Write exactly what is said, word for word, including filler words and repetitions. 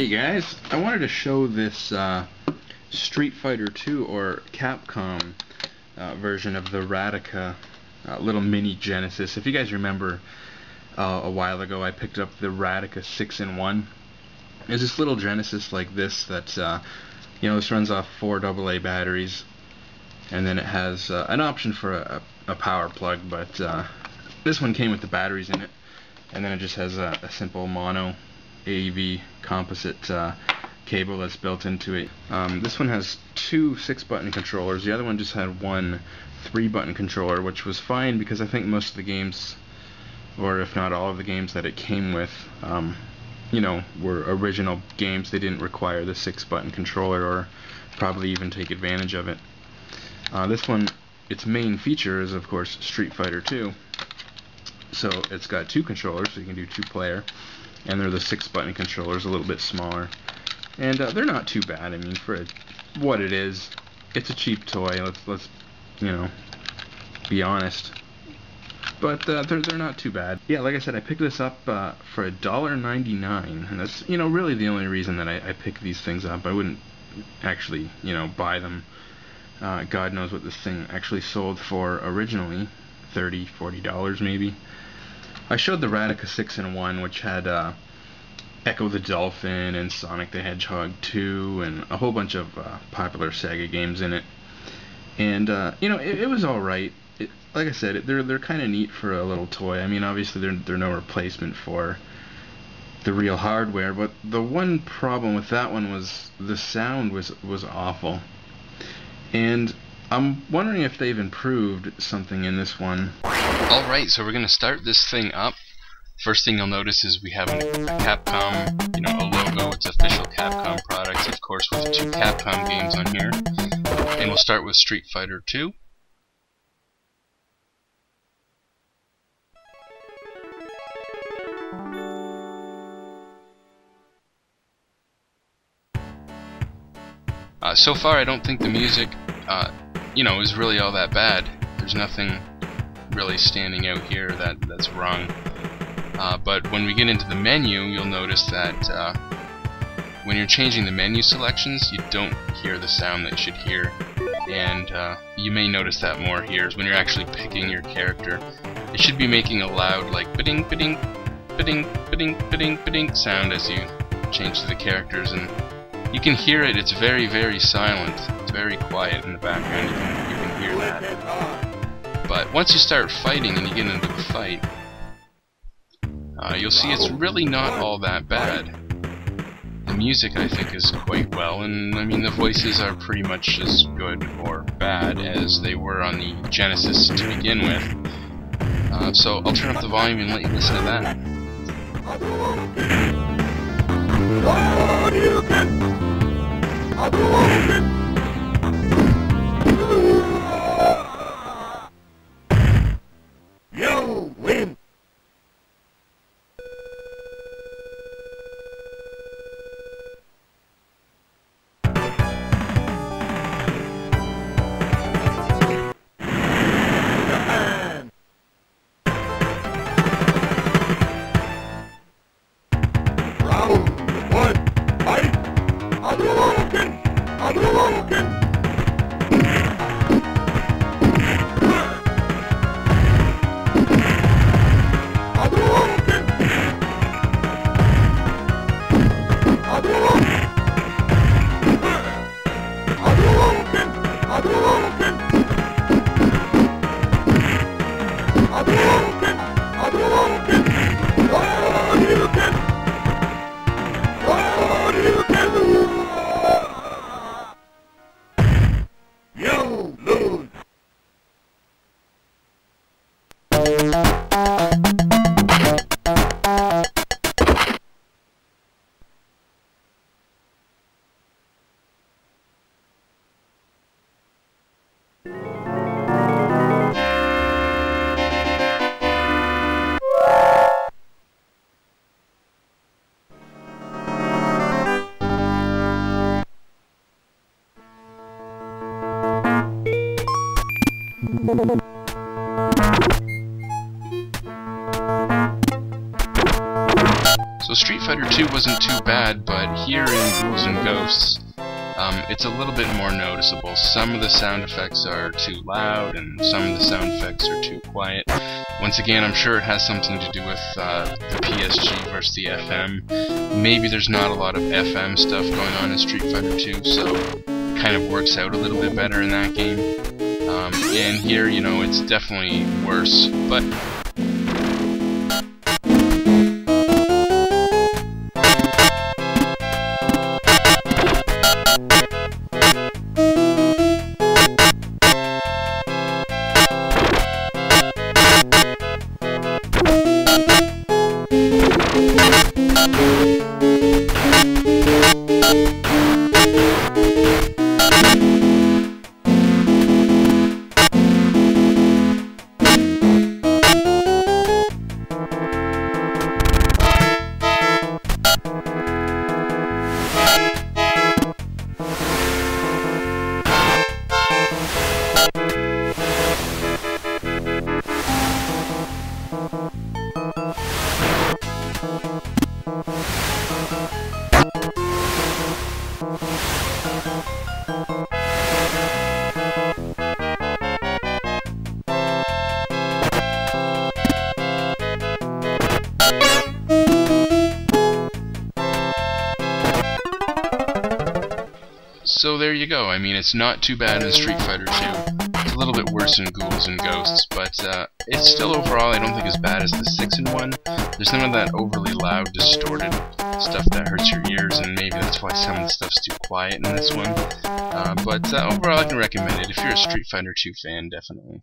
Hey guys, I wanted to show this uh, Street Fighter two or Capcom uh, version of the Radica uh, little mini Genesis. If you guys remember, uh, a while ago I picked up the Radica six in one. There's this little Genesis like this that, uh, you know, this runs off four double A batteries, and then it has uh, an option for a, a power plug, but uh, this one came with the batteries in it, and then it just has a, a simple mono A V composite uh, cable that's built into it. Um, this one has two six button controllers. The other one just had one three button controller, which was fine because I think most of the games, or if not all of the games that it came with, um, you know, were original games. They didn't require the six button controller or probably even take advantage of it. Uh, this one, its main feature is, of course, Street Fighter two. So it's got two controllers, so you can do two player. And they're the six button controllers, a little bit smaller. And uh, they're not too bad. I mean, for a, what it is, it's a cheap toy. Let's, let's you know, be honest. But uh, they're, they're not too bad. Yeah, like I said, I picked this up uh, for a dollar ninety-nine. And that's, you know, really the only reason that I, I pick these things up. I wouldn't actually, you know, buy them. Uh, God knows what this thing actually sold for originally. thirty, forty dollars maybe. I showed the Radica six in one, which had uh, Ecco the Dolphin and Sonic the Hedgehog two and a whole bunch of uh, popular Sega games in it. And, uh, you know, it, it was alright. Like I said, it, they're they're kind of neat for a little toy. I mean, obviously they're, they're no replacement for the real hardware, but the one problem with that one was the sound was, was awful. And I'm wondering if they've improved something in this one. Alright, so we're going to start this thing up. First thing you'll notice is we have a Capcom, you know, a logo. It's official Capcom products, of course, with two Capcom games on here. And we'll start with Street Fighter two. Uh, so far, I don't think the music, uh, you know, is really all that bad. There's nothing really standing out here that that's wrong, uh, but when we get into the menu, you'll notice that uh, when you're changing the menu selections, you don't hear the sound that you should hear, and uh, you may notice that more here is when you're actually picking your character. It should be making a loud, like, ba-ding, ba-ding, ba-ding, ba-ding, ba-ding, ba-ding sound as you change to the characters, and you can hear it. It's very, very silent. It's very quiet in the background. You can, you can hear that. But once you start fighting and you get into the fight, uh, you'll see it's really not all that bad. The music, I think, is quite well, and I mean the voices are pretty much as good or bad as they were on the Genesis to begin with. Uh, so I'll turn up the volume and let you listen to that. Thank you. So Street Fighter two wasn't too bad, but here in Ghouls and Ghosts, um, it's a little bit more noticeable. Some of the sound effects are too loud, and some of the sound effects are too quiet. Once again, I'm sure it has something to do with uh, the P S G versus the F M. Maybe there's not a lot of F M stuff going on in Street Fighter two, so it kind of works out a little bit better in that game. Um, and here, you know, it's definitely worse, but... So there you go. I mean, it's not too bad in Street Fighter two. It's a little bit worse in Ghouls and Ghosts, but uh, it's still overall I don't think as bad as the six in one. There's none of that overly loud, distorted stuff that hurts your ears, and maybe that's why some of the stuff's too quiet in this one. Uh, but uh, overall I can recommend it if you're a Street Fighter two fan, definitely.